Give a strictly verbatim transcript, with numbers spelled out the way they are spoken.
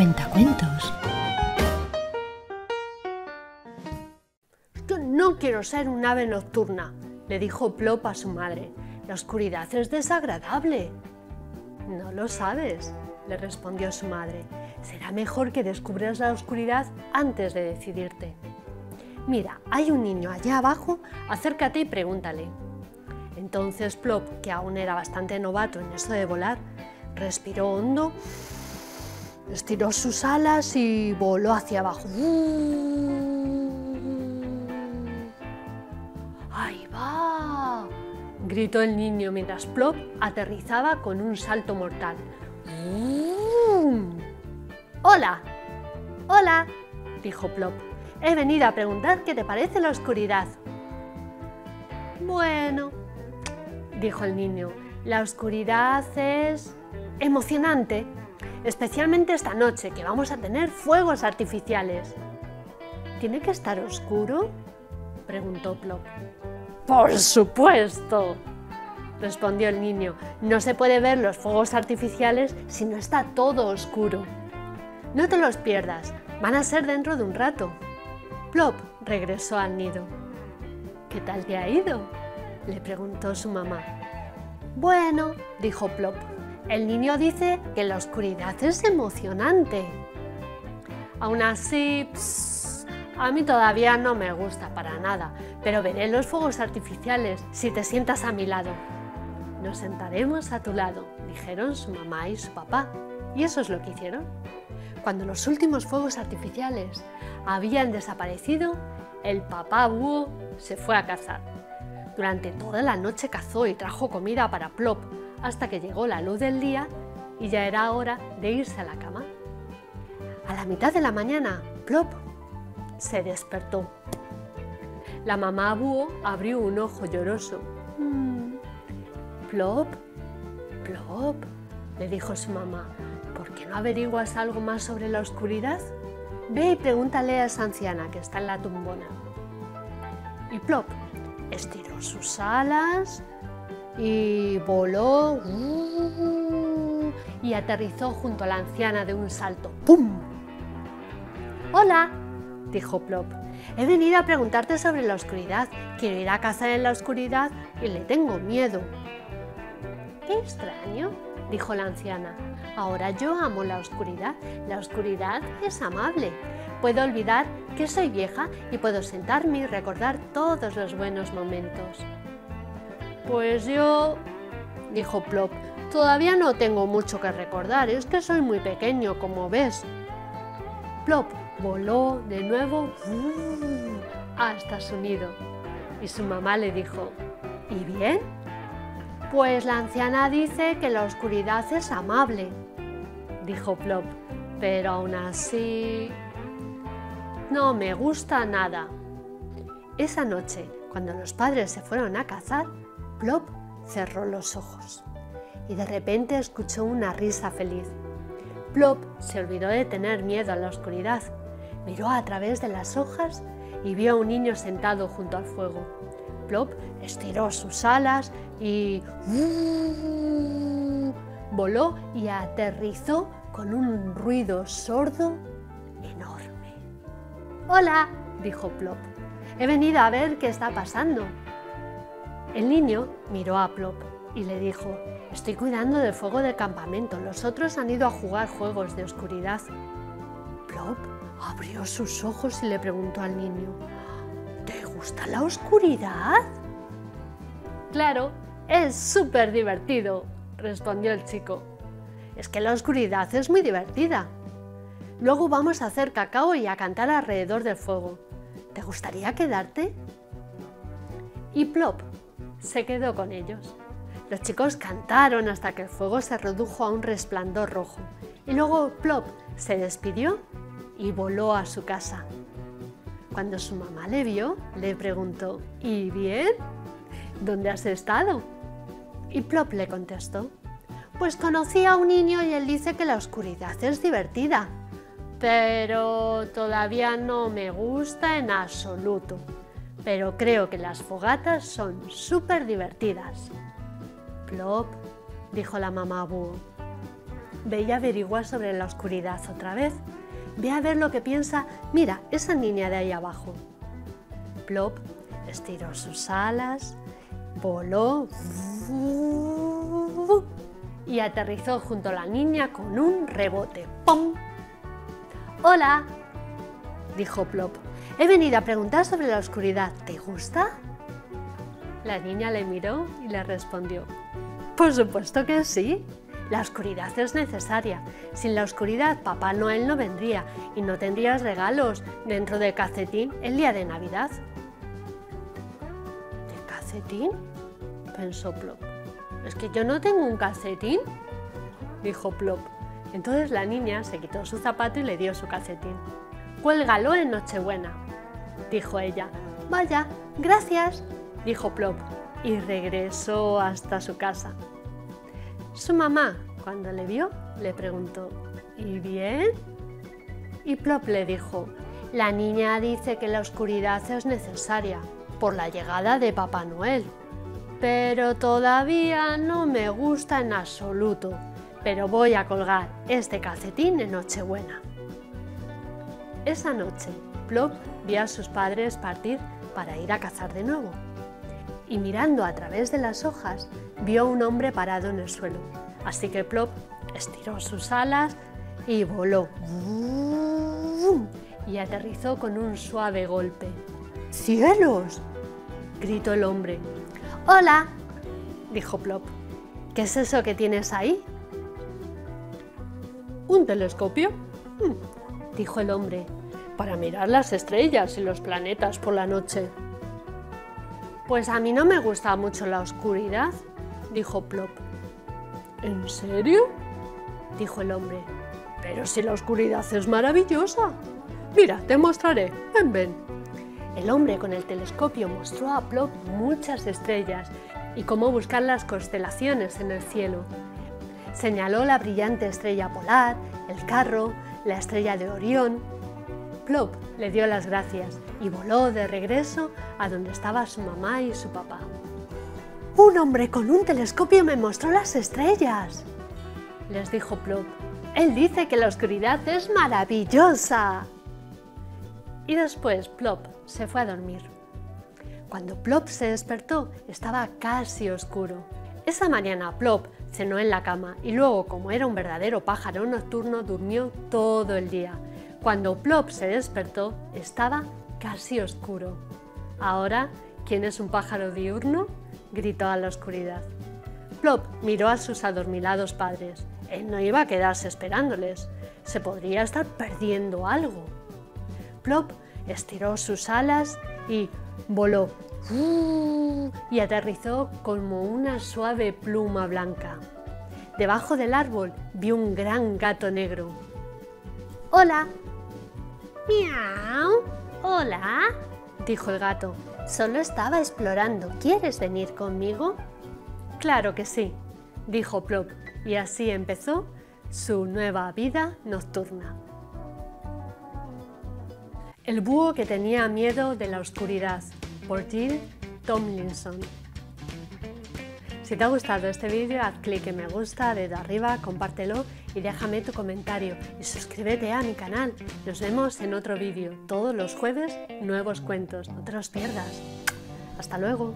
cuentacuentos. Yo no quiero ser un ave nocturna, le dijo Plop a su madre. La oscuridad es desagradable. No lo sabes, le respondió su madre. Será mejor que descubras la oscuridad antes de decidirte. Mira, hay un niño allá abajo, acércate y pregúntale. Entonces Plop, que aún era bastante novato en eso de volar, respiró hondo, estiró sus alas y voló hacia abajo. ¡Ahí va!, gritó el niño mientras Plop aterrizaba con un salto mortal. ¡Hola! ¡Hola!, dijo Plop. He venido a preguntar qué te parece la oscuridad. Bueno, dijo el niño, la oscuridad es emocionante, especialmente esta noche, que vamos a tener fuegos artificiales. ¿Tiene que estar oscuro?, preguntó Plop. ¡Por supuesto!, respondió el niño. No se puede ver los fuegos artificiales si no está todo oscuro. No te los pierdas, van a ser dentro de un rato. Plop regresó al nido. ¿Qué tal te ha ido?, le preguntó su mamá. Bueno, dijo Plop, el niño dice que la oscuridad es emocionante. Aún así, pss, a mí todavía no me gusta para nada, pero veré los fuegos artificiales si te sientas a mi lado. Nos sentaremos a tu lado, dijeron su mamá y su papá, y eso es lo que hicieron. Cuando los últimos fuegos artificiales habían desaparecido, el papá búho se fue a cazar. Durante toda la noche cazó y trajo comida para Plop, hasta que llegó la luz del día y ya era hora de irse a la cama. A la mitad de la mañana, Plop se despertó. La mamá búho abrió un ojo lloroso. Mm. Plop, Plop, le dijo su mamá. ¿Por qué no averiguas algo más sobre la oscuridad? Ve y pregúntale a esa anciana que está en la tumbona. Y Plop estiró sus alas y voló uh, y aterrizó junto a la anciana de un salto. ¡Pum! Hola, dijo Plop. He venido a preguntarte sobre la oscuridad. Quiero ir a cazar en la oscuridad y le tengo miedo. Qué extraño, dijo la anciana. Ahora yo amo la oscuridad. La oscuridad es amable. Puedo olvidar que soy vieja y puedo sentarme y recordar todos los buenos momentos. Pues yo, dijo Plop, todavía no tengo mucho que recordar. Es que soy muy pequeño, como ves. Plop voló de nuevo hasta su nido. Y su mamá le dijo, ¿y bien? Pues la anciana dice que la oscuridad es amable, dijo Plop, pero aún así no me gusta nada. Esa noche, cuando los padres se fueron a cazar, Plop cerró los ojos y de repente escuchó una risa feliz. Plop se olvidó de tener miedo a la oscuridad, miró a través de las hojas y vio a un niño sentado junto al fuego. Plop estiró sus alas y uh, voló y aterrizó con un ruido sordo enorme. ¡Hola!, dijo Plop. He venido a ver qué está pasando. El niño miró a Plop y le dijo, estoy cuidando del fuego del campamento, los otros han ido a jugar juegos de oscuridad. Plop abrió sus ojos y le preguntó al niño, ¿te gusta la oscuridad? Claro, es súper divertido, respondió el chico. Es que la oscuridad es muy divertida. Luego vamos a hacer cacao y a cantar alrededor del fuego. ¿Te gustaría quedarte? Y Plop se quedó con ellos. Los chicos cantaron hasta que el fuego se redujo a un resplandor rojo. Y luego Plop se despidió y voló a su casa. Cuando su mamá le vio, le preguntó, ¿y bien? ¿Dónde has estado? Y Plop le contestó, pues conocí a un niño y él dice que la oscuridad es divertida, pero todavía no me gusta en absoluto, pero creo que las fogatas son súper divertidas. Plop, dijo la mamá búho, Ve a averiguar sobre la oscuridad otra vez. Ve a ver lo que piensa. Mira, esa niña de ahí abajo. Plop estiró sus alas, voló y aterrizó junto a la niña con un rebote. ¡Pum! ¡Hola!, dijo Plop. He venido a preguntar sobre la oscuridad. ¿Te gusta? La niña le miró y le respondió: por supuesto que sí. La oscuridad es necesaria. Sin la oscuridad, Papá Noel no vendría y no tendrías regalos dentro del calcetín el día de Navidad. ¿De calcetín?, pensó Plop. Es que yo no tengo un calcetín, dijo Plop. Entonces la niña se quitó su zapato y le dio su calcetín. Cuélgalo en Nochebuena, dijo ella. Vaya, gracias, dijo Plop, y regresó hasta su casa. Su mamá, cuando le vio, le preguntó: ¿y bien? Y Plop le dijo: la niña dice que la oscuridad es necesaria por la llegada de Papá Noel, pero todavía no me gusta en absoluto, pero voy a colgar este calcetín en Nochebuena. Esa noche, Plop vio a sus padres partir para ir a cazar de nuevo. Y mirando a través de las hojas, vio a un hombre parado en el suelo. Así que Plop estiró sus alas y voló. Y aterrizó con un suave golpe. ¡Cielos!, gritó el hombre. ¡Hola!, dijo Plop. ¿Qué es eso que tienes ahí? ¿Un telescopio?, dijo el hombre. Para mirar las estrellas y los planetas por la noche. Pues a mí no me gusta mucho la oscuridad, dijo Plop. ¿En serio?, dijo el hombre. Pero si la oscuridad es maravillosa. Mira, te mostraré. Ven, ven. El hombre con el telescopio mostró a Plop muchas estrellas y cómo buscar las constelaciones en el cielo. Señaló la brillante estrella polar, el carro, la estrella de Orión. Plop le dio las gracias y voló de regreso a donde estaba su mamá y su papá. Un hombre con un telescopio me mostró las estrellas, les dijo Plop. Él dice que la oscuridad es maravillosa. Y después Plop se fue a dormir. Cuando Plop se despertó, estaba casi oscuro. Esa mañana Plop cenó en la cama y luego, como era un verdadero pájaro nocturno, durmió todo el día. Cuando Plop se despertó, estaba casi oscuro. Ahora, ¿quién es un pájaro diurno?, gritó a la oscuridad. Plop miró a sus adormilados padres. Él no iba a quedarse esperándoles. Se podría estar perdiendo algo. Plop estiró sus alas y voló. Uh, y aterrizó como una suave pluma blanca. Debajo del árbol vio un gran gato negro. ¡Hola! ¡Miau! ¡Hola!, dijo el gato. Solo estaba explorando. ¿Quieres venir conmigo? Claro que sí, dijo Plop, y así empezó su nueva vida nocturna. El búho que tenía miedo de la oscuridad, por Jill Tomlinson. Si te ha gustado este vídeo, haz clic en me gusta, dedo arriba, compártelo y déjame tu comentario. Y suscríbete a mi canal. Nos vemos en otro vídeo. Todos los jueves, nuevos cuentos. No te los pierdas. Hasta luego.